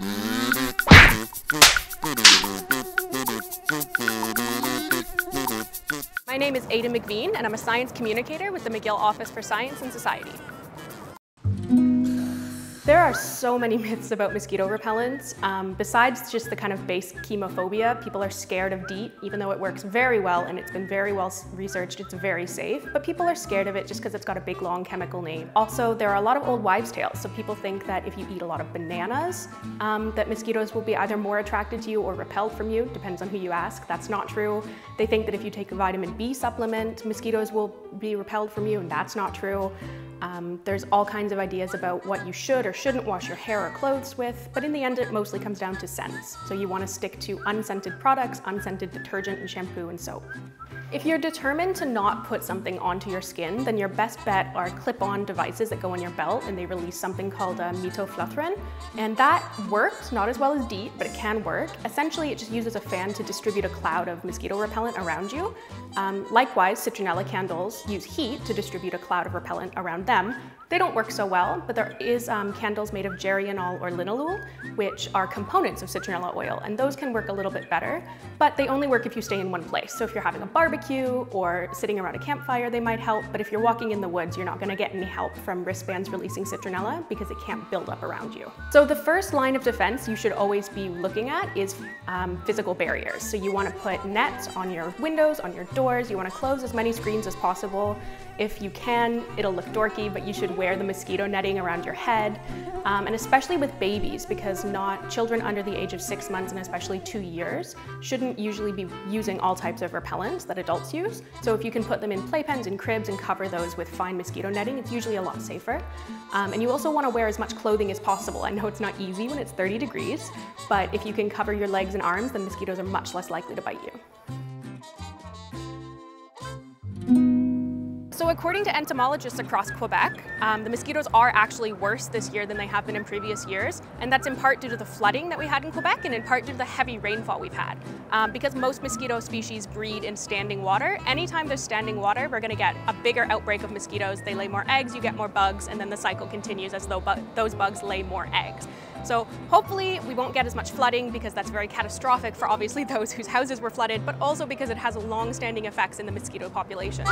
My name is Ada McVean, and I'm a science communicator with the McGill Office for Science and Society. There are so many myths about mosquito repellents. Besides just the kind of base chemophobia, people are scared of DEET, even though it works very well and it's been very well researched, it's very safe. But people are scared of it just because it's got a big, long chemical name. Also, there are a lot of old wives' tales, so people think that if you eat a lot of bananas, that mosquitoes will be either more attracted to you or repelled from you, depends on who you ask. That's not true. They think that if you take a vitamin B supplement, mosquitoes will be repelled from you, and that's not true. There's all kinds of ideas about what you should or shouldn't wash your hair or clothes with, but in the end it mostly comes down to scents. So you want to stick to unscented products, unscented detergent and shampoo and soap. If you're determined to not put something onto your skin, then your best bet are clip-on devices that go on your belt, and they release something called a mitofluthrin, and that works, not as well as DEET, but it can work. Essentially, it just uses a fan to distribute a cloud of mosquito repellent around you. Likewise, citronella candles use heat to distribute a cloud of repellent around them. They don't work so well, but there is candles made of geraniol or linalool, which are components of citronella oil, and those can work a little bit better, but they only work if you stay in one place. So if you're having a barbecue or sitting around a campfire, they might help, but if you're walking in the woods, you're not gonna get any help from wristbands releasing citronella because it can't build up around you. So the first line of defense you should always be looking at is physical barriers. So you wanna put nets on your windows, on your doors, you wanna close as many screens as possible. If you can, it'll look dorky, but you should wear the mosquito netting around your head, and especially with babies, because children under the age of 6 months and especially 2 years shouldn't usually be using all types of repellents that adults use. So if you can put them in playpens and cribs and cover those with fine mosquito netting, it's usually a lot safer. And you also want to wear as much clothing as possible. I know it's not easy when it's 30 degrees, but if you can cover your legs and arms, then mosquitoes are much less likely to bite you. So according to entomologists across Quebec, the mosquitoes are actually worse this year than they have been in previous years, and that's in part due to the flooding that we had in Quebec and in part due to the heavy rainfall we've had. Because most mosquito species breed in standing water, anytime there's standing water, we're gonna get a bigger outbreak of mosquitoes. They lay more eggs, you get more bugs, and then the cycle continues as though those bugs lay more eggs. So hopefully we won't get as much flooding, because that's very catastrophic for obviously those whose houses were flooded, but also because it has long-standing effects in the mosquito population.